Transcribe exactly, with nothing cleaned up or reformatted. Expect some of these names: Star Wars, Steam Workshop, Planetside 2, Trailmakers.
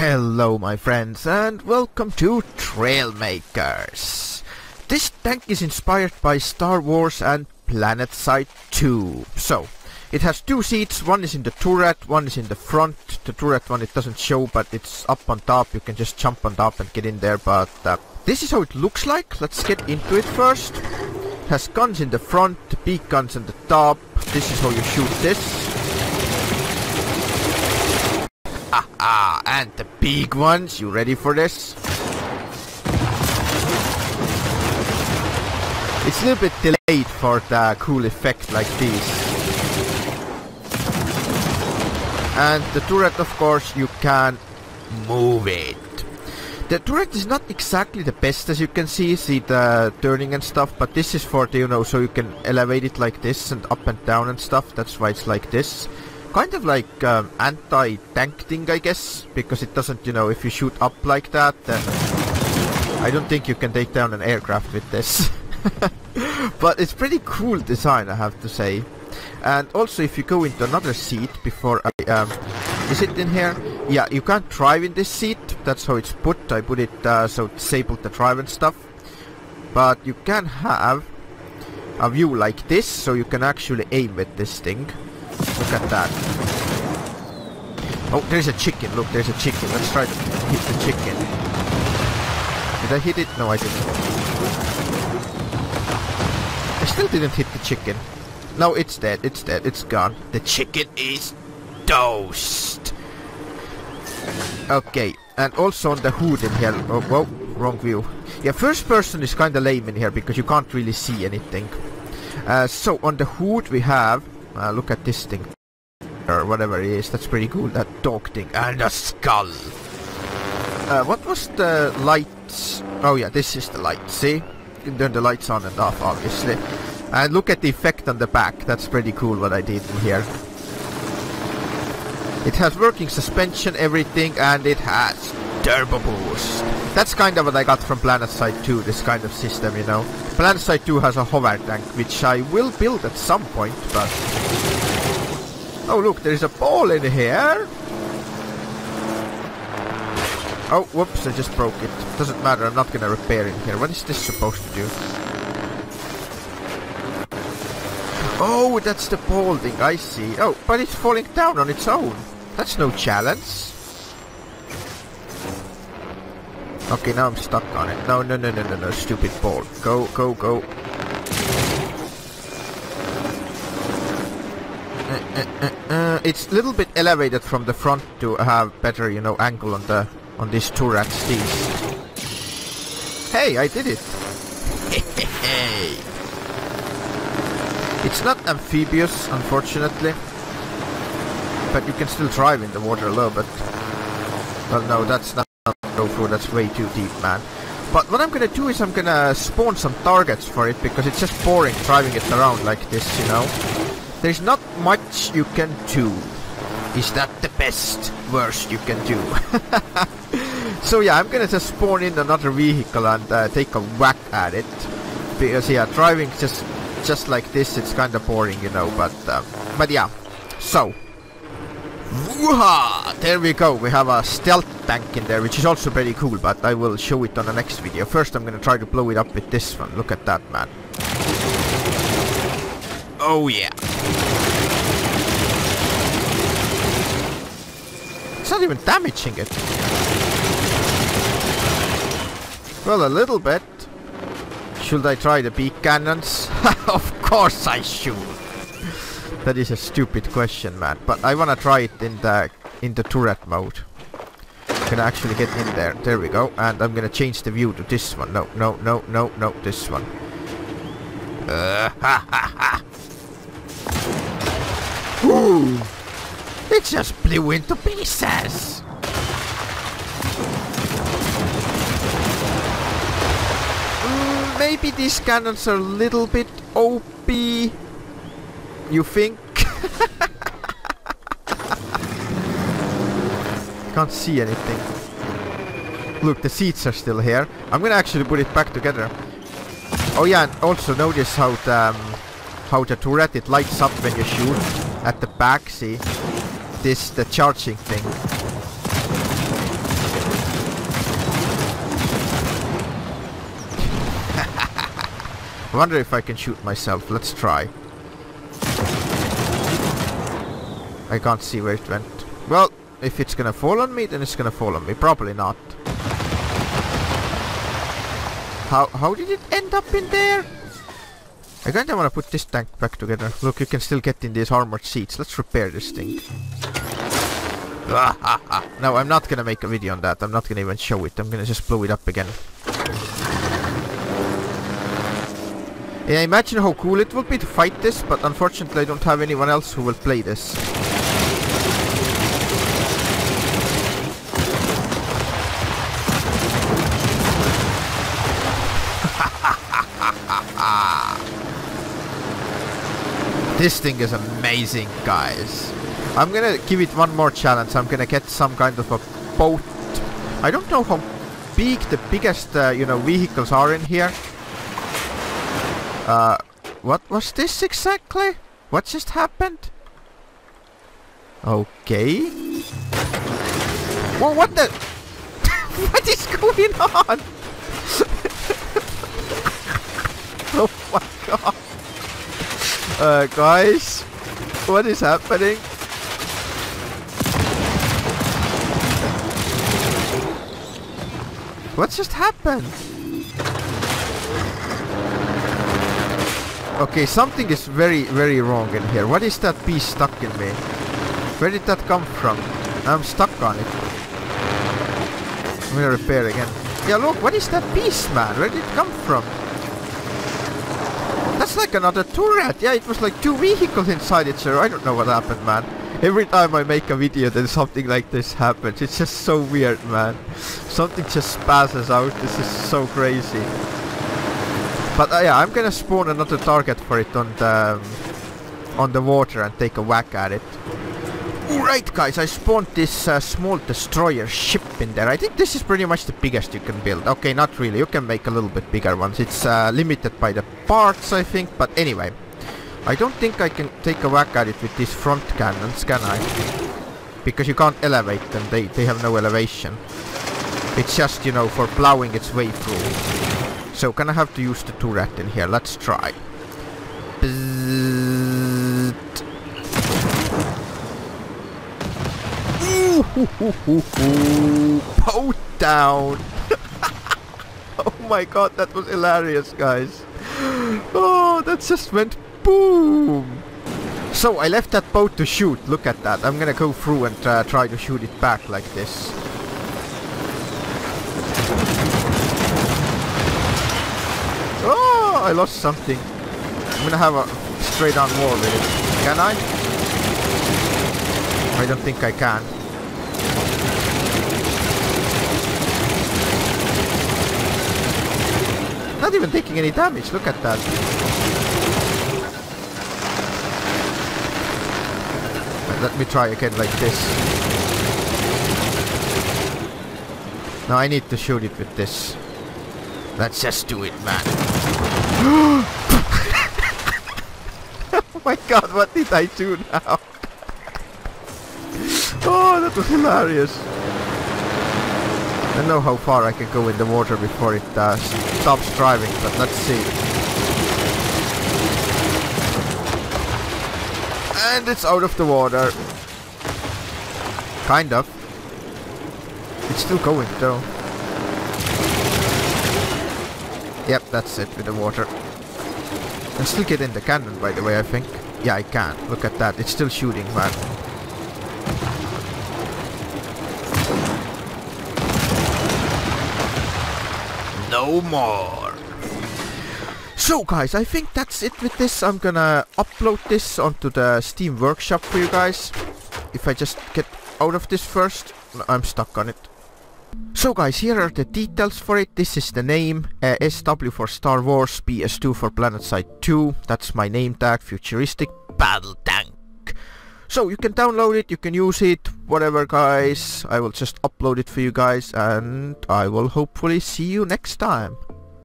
Hello my friends and welcome to Trailmakers. This tank is inspired by Star Wars and Planetside two. So it has two seats, one is in the turret, one is in the front. The turret one it doesn't show, but it's up on top, you can just jump on top and get in there, but uh, this is how it looks like. Let's get into it first. It has guns in the front, big guns on the top. This is how you shoot this. Ah, ah, and the big ones, you ready for this? It's a little bit delayed for the cool effect like these. And the turret, of course, you can move it. The turret is not exactly the best, as you can see, see the turning and stuff, but this is for the, you know, so you can elevate it like this and up and down and stuff, that's why it's like this. Kind of like um, anti-tank thing, I guess, because it doesn't, you know, if you shoot up like that, then I don't think you can take down an aircraft with this. But it's pretty cool design, I have to say. And also, if you go into another seat before I... Um, is it in here? Yeah, you can't drive in this seat. That's how it's put. I put it uh, so it disabled the drive and stuff. But you can have a view like this, so you can actually aim with this thing. Look at that. Oh, there's a chicken. Look, there's a chicken. Let's try to hit the chicken. Did I hit it? No, I didn't. I still didn't hit the chicken. No, it's dead. It's dead. It's gone. The chicken is toast. Okay, and also on the hood in here. Oh, whoa, wrong view. Yeah, first person is kind of lame in here because you can't really see anything. Uh, so on the hood we have... Uh, look at this thing, or whatever it is, that's pretty cool, that dog thing, and a skull! Uh, what was the lights? Oh yeah, this is the light, see? You can turn the lights on and off, obviously. And look at the effect on the back, that's pretty cool what I did in here. It has working suspension, everything, and it has turbo boost. That's kind of what I got from Planetside two, this kind of system, you know. Planetside two has a hover tank, which I will build at some point, but... Oh look, there is a ball in here! Oh, whoops, I just broke it. Doesn't matter, I'm not gonna repair in here. What is this supposed to do? Oh, that's the ball thing, I see. Oh, but it's falling down on its own. That's no challenge. Okay, now I'm stuck on it. No, no, no, no, no, no, stupid ball. Go, go, go. Uh, uh, uh, uh. It's a little bit elevated from the front to have better, you know, angle on the on these turrets. These. Hey, I did it. It's not amphibious, unfortunately, but you can still drive in the water a little bit. Well, no, that's not. Go through, that's way too deep, man. But what I'm gonna do is I'm gonna spawn some targets for it, because it's just boring driving it around like this, you know. There's not much you can do. Is that the best worst you can do? So yeah, I'm gonna just spawn in another vehicle and uh, take a whack at it, because yeah, driving just just like this, it's kind of boring, you know. But uh, but yeah, so woo-ha! There we go, we have a stealth tank in there, which is also pretty cool, but I will show it on the next video. First I'm gonna try to blow it up with this one. Look at that, man. Oh yeah. It's not even damaging it. Well, a little bit. Should I try the big cannons? Of course I should. That is a stupid question, man, but I wanna try it in the in the turret mode. I'm gonna actually get in there. There we go. And I'm gonna change the view to this one. No, no, no, no, no, this one. Uh, ha, ha, ha. Ooh. It just blew into pieces. Mm, maybe these cannons are a little bit O P. You think? Can't see anything. Look, the seats are still here. I'm gonna actually put it back together. Oh yeah, and also notice how the um, how the turret it lights up when you shoot at the back. See, this the charging thing. wonder if I can shoot myself. Let's try. I can't see where it went. Well, if it's gonna fall on me, then it's gonna fall on me. Probably not. How how did it end up in there? I kinda wanna put this tank back together. Look, you can still get in these armored seats. Let's repair this thing. No, I'm not gonna make a video on that. I'm not gonna even show it. I'm gonna just blow it up again. Yeah, imagine how cool it would be to fight this, but unfortunately I don't have anyone else who will play this. This thing is amazing, guys. I'm gonna give it one more challenge. I'm gonna get some kind of a boat. I don't know how big the biggest, uh, you know, vehicles are in here. Uh, what was this exactly? What just happened? Okay. Whoa, what the? What is going on? Oh my god. Uh, guys, what is happening? What just happened? Okay, something is very, very wrong in here. What is that piece stuck in me? Where did that come from? I'm stuck on it. I'm gonna repair again. Yeah, look, what is that piece, man? Where did it come from? That's like another turret. Yeah, it was like two vehicles inside it, sir. I don't know what happened, man. Every time I make a video, then something like this happens. It's just so weird, man. Something just passes out. This is so crazy. But uh, yeah, I'm gonna spawn another target for it on the um, on the water and take a whack at it. Alright guys, I spawned this uh, small destroyer ship in there. I think this is pretty much the biggest you can build. Okay, not really. You can make a little bit bigger ones. It's uh, limited by the parts, I think. But anyway, I don't think I can take a whack at it with these front cannons, can I? Because you can't elevate them. They, they have no elevation. It's just, you know, for plowing its way through. So, can I have to use the turret in here? Let's try. Boat down! Oh my god, that was hilarious, guys. Oh, that just went boom! So, I left that boat to shoot. Look at that. I'm gonna go through and uh, try to shoot it back like this. I lost something. I'm gonna have a straight on wall with it. Can I? I don't think I can. Not even taking any damage, look at that. Let me try again like this. Now I need to shoot it with this. Let's just do it, man. Oh my god, what did I do now? Oh, that was hilarious. I don't know how far I can go in the water before it uh, stops driving, but let's see. And it's out of the water. Kind of. It's still going though. Yep, that's it with the water. I can still get in the cannon, by the way, I think. Yeah, I can. Look at that. It's still shooting, man. No more. So, guys, I think that's it with this. I'm gonna upload this onto the Steam Workshop for you guys. If I just get out of this first. I'm stuck on it. So guys, here are the details for it. This is the name, uh, S W for Star Wars, P S two for Planetside two, that's my name tag, futuristic battle tank. So you can download it, you can use it, whatever guys, I will just upload it for you guys and I will hopefully see you next time.